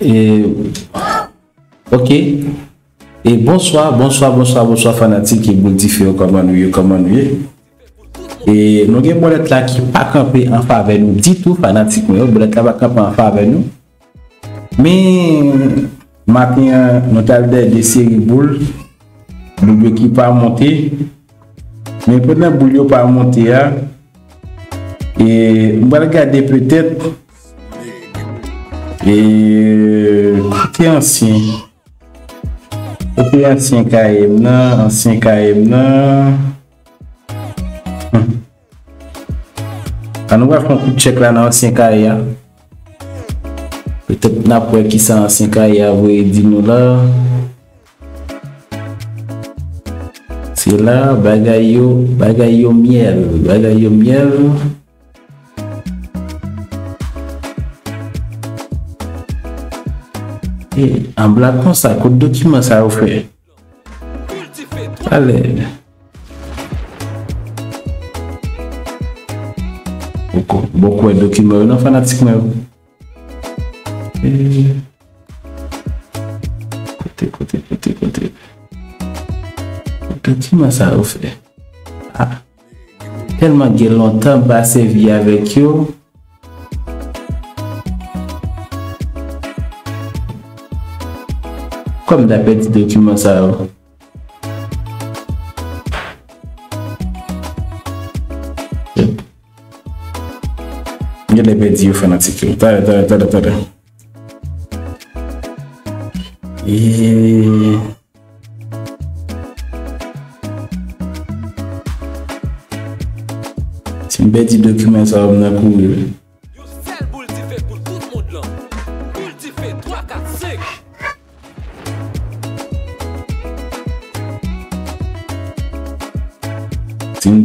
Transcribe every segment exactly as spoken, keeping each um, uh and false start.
Et ok. Et bonsoir, bonsoir, bonsoir, bonsoir fanatique et multifio comment nous comment nous. Et nous avons des là qui pas camper en face avec nous, dit tout fanatique, nous avons des là qui camper en face avec nous. Mais maintenant, nous avons des séries boules, nous qui pas monter. Mais pour ne boulot pas monter, et on va regarder peut-être et qui ancien, qui ancien K M là, ancien K M là. On va faire un coup de check là dans ancien K M. Peut-être n'a pas qui ça ancien K M vous dit nous là. C'est là, bagayo, bagayo miel, bagayo miel. Et en blague ça, que document ça vous fait. Allez. Beaucoup, beaucoup de documents, non fanatique même. Et... Côté, côté, côté, côté. Document ça vous fait. Ah. Tellement que longtemps, bah, c'est vie avec eux. Comme d'après ce document ça. Il y a des petits fanatiques. Attends, attends, attends, attends. Et... C'est un petit document ça, on a couru.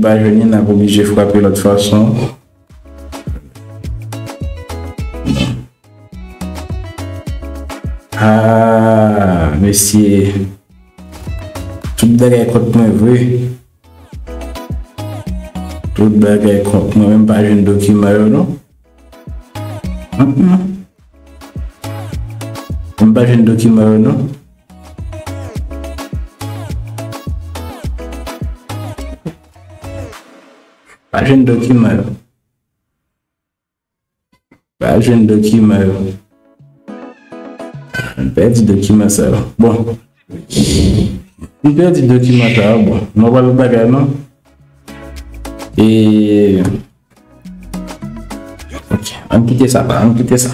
Pas venir n'a pas obligé frapper l'autre façon. Ah monsieur, tout derrière contre moi vrai, tout derrière contre moi, même pas jeune document non, même pas jeune document non. Pas jeune document. Pas jeune document. On perd du document ça. Bon. On perd du document ça. Bon. On va le bagarre non. Et. Ok. On quitte ça. On quitte ça.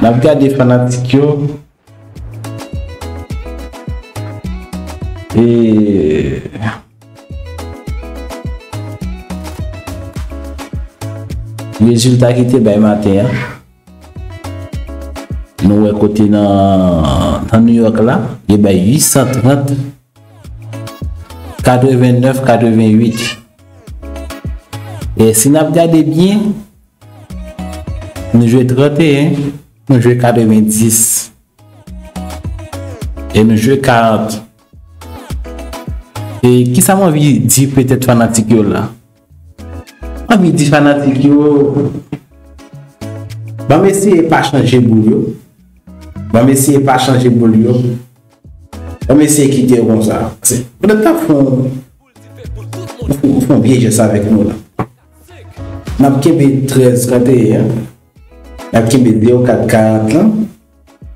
On a regardé fanatiques. Et. Résultat qui était bien matin. Nous avons côté dans New York là, il y a huit cent trente, quatre-vingt-neuf, quatre-vingt-huit. Et si nous regardons bien, nous jouons trente et un, nous jouons quatre-vingt-dix. Et nous jouons quarante. Et qui ça m'a dit peut-être fanatique là? On me dit fanatique yo. Bon monsieur pas changer boulot. Bon monsieur pas changer boulot. Bon monsieur qui dit comme ça. On a fond. On fond bien ça avec nous là. N'a kebe treize trente et un. N'a kebe zéro quatre quarante là.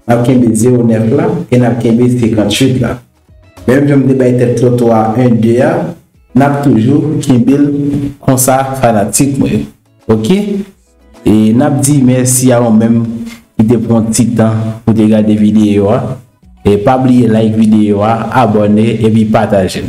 N'a kebe zéro neuf là et n'a kebe cinquante-huit là. Même je me débattais trente-trois un deux. N'a toujours qui comme ça fanatique ok et n'a dit merci à vous-même qui te prend petit temps pour regarder vidéo et pas oublier like vidéo abonner et puis partager.